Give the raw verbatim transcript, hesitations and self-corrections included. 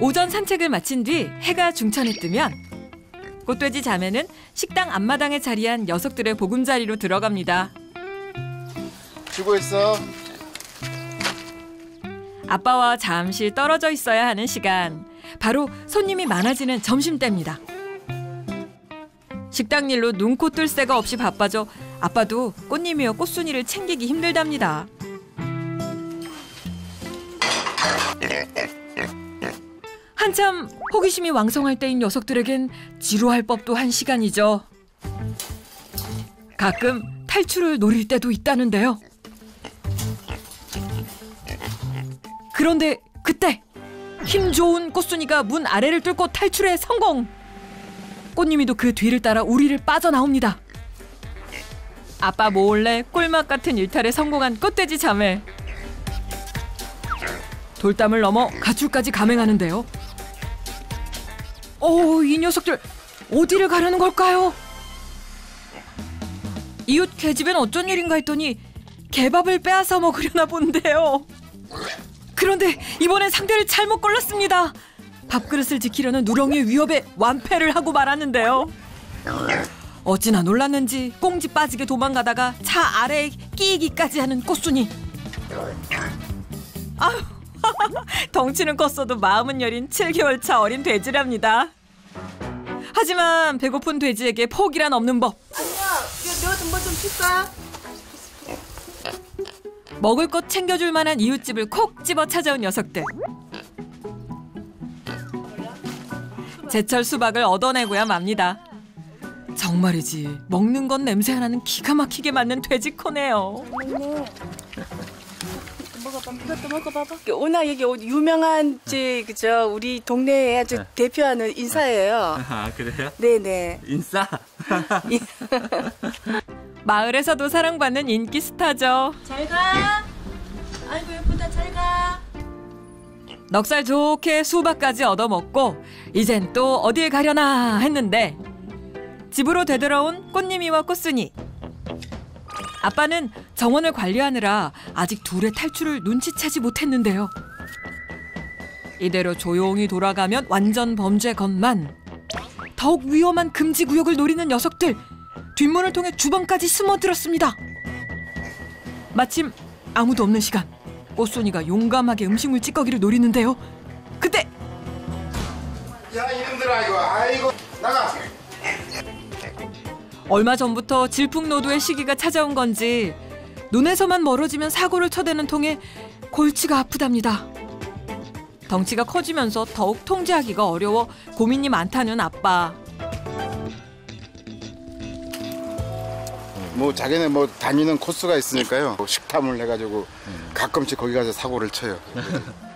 오전 산책을 마친 뒤 해가 중천에 뜨면 꽃돼지 자매는 식당 앞마당에 자리한 녀석들의 보금자리로 들어갑니다. 수고했어. 아빠와 잠시 떨어져 있어야 하는 시간. 바로 손님이 많아지는 점심때입니다. 식당 일로 눈코 뜰 새가 없이 바빠져 아빠도 꽃님이여 꽃순이를 챙기기 힘들답니다. 한참 호기심이 왕성할 때인 녀석들에겐 지루할 법도 한 시간이죠. 가끔 탈출을 노릴 때도 있다는데요. 그런데 그때 힘 좋은 꽃순이가 문 아래를 뚫고 탈출에 성공! 꽃님이도 그 뒤를 따라 우리를 빠져나옵니다. 아빠 몰래 꿀맛 같은 일탈에 성공한 꽃돼지 자매. 돌담을 넘어 가출까지 감행하는데요. 오, 이 녀석들 어디를 가려는 걸까요? 이웃 개집엔 어쩐 일인가 했더니 개밥을 빼앗아 먹으려나 본데요. 그런데 이번엔 상대를 잘못 골랐습니다. 밥그릇을 지키려는 누렁이의 위협에 완패를 하고 말았는데요. 어찌나 놀랐는지 꽁지 빠지게 도망가다가 차 아래에 끼이기까지 하는 꽃순이. 아휴, 덩치는 컸어도 마음은 여린 칠 개월 차 어린 돼지랍니다. 하지만 배고픈 돼지에게 포기란 없는 법. 아니야, 너 뭐 좀 줄까? 먹을 것 챙겨줄 만한 이웃집을 콕 집어 찾아온 녀석들. 제철 수박을 얻어내고야 맙니다. 정말이지 먹는 건 냄새나는 기가 막히게 맞는 돼지코네요. 먹어봐, 이것도 먹어봐봐. 오나 여기 유명한 지 그죠? 우리 동네에 아주 대표하는 인사예요. 아, 그래요? 네네. 인싸. 마을에서도 사랑받는 인기 스타죠. 잘 가. 아이고 예쁘다, 잘 가. 넉살 좋게 수박까지 얻어먹고 이젠 또 어딜 가려나 했는데 집으로 되돌아온 꽃님이와 꽃순이. 아빠는 정원을 관리하느라 아직 둘의 탈출을 눈치채지 못했는데요. 이대로 조용히 돌아가면 완전 범죄건만. 더욱 위험한 금지 구역을 노리는 녀석들. 뒷문을 통해 주방까지 숨어들었습니다. 마침 아무도 없는 시간. 꽃순이가 용감하게 음식물 찌꺼기를 노리는데요. 그때! 야, 이놈들아 이거. 아이고. 나가. 얼마 전부터 질풍노도의 시기가 찾아온 건지 눈에서만 멀어지면 사고를 쳐대는 통에 골치가 아프답니다. 덩치가 커지면서 더욱 통제하기가 어려워 고민이 많다는 아빠. 뭐 자기네 뭐 다니는 코스가 있으니까요. 식탐을 해가지고 가끔씩 거기 가서 사고를 쳐요.